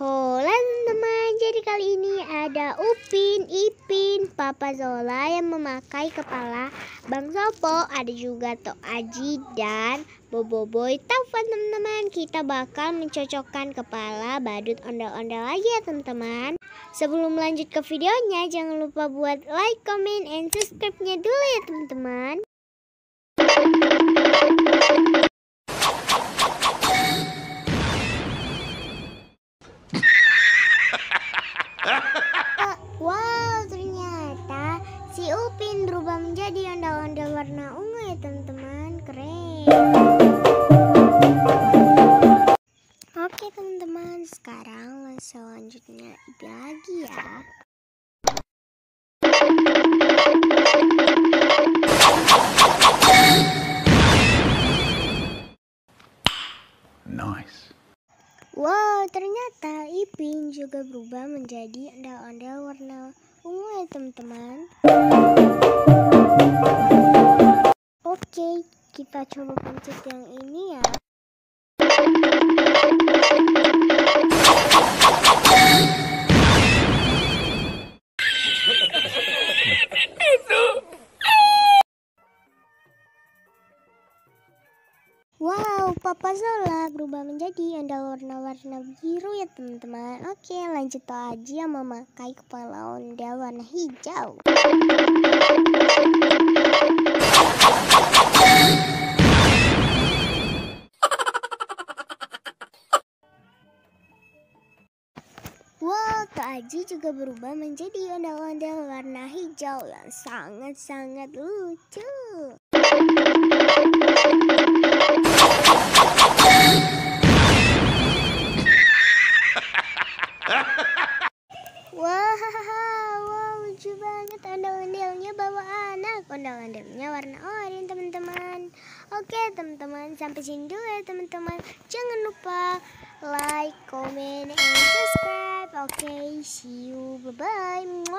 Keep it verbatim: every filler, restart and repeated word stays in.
Hola teman, jadi kali ini ada Upin, Ipin, Papa Zola yang memakai kepala Bang Sopo. Ada juga Tok Aji dan Boboiboy Taufan teman-teman. Kita bakal mencocokkan kepala badut ondel-ondel lagi ya teman-teman. Sebelum lanjut ke videonya, jangan lupa buat like, comment, and subscribe-nya dulu ya teman-teman. Wow, ternyata si Upin berubah menjadi ondel-ondel warna ungu ya teman-teman. Keren. Oke teman-teman, sekarang selanjutnya Ipin lagi ya. Nice. Wow, ternyata Ipin juga berubah menjadi ondel-ondel warna ungu ya teman-teman. Oke, kita coba pencet yang ini ya. Wow, Papa Zola berubah menjadi ondel warna-warna biru ya teman-teman. Oke, lanjut aja memakai kepala ondel warna hijau. Wow, Tok Aji juga berubah menjadi ondel-ondel warna hijau yang sangat-sangat lucu. Ondel-ondelnya warna oranye teman-teman. Oke teman-teman, sampai sini dulu ya teman-teman. Jangan lupa like, comment, and subscribe. Oke, see you, bye-bye.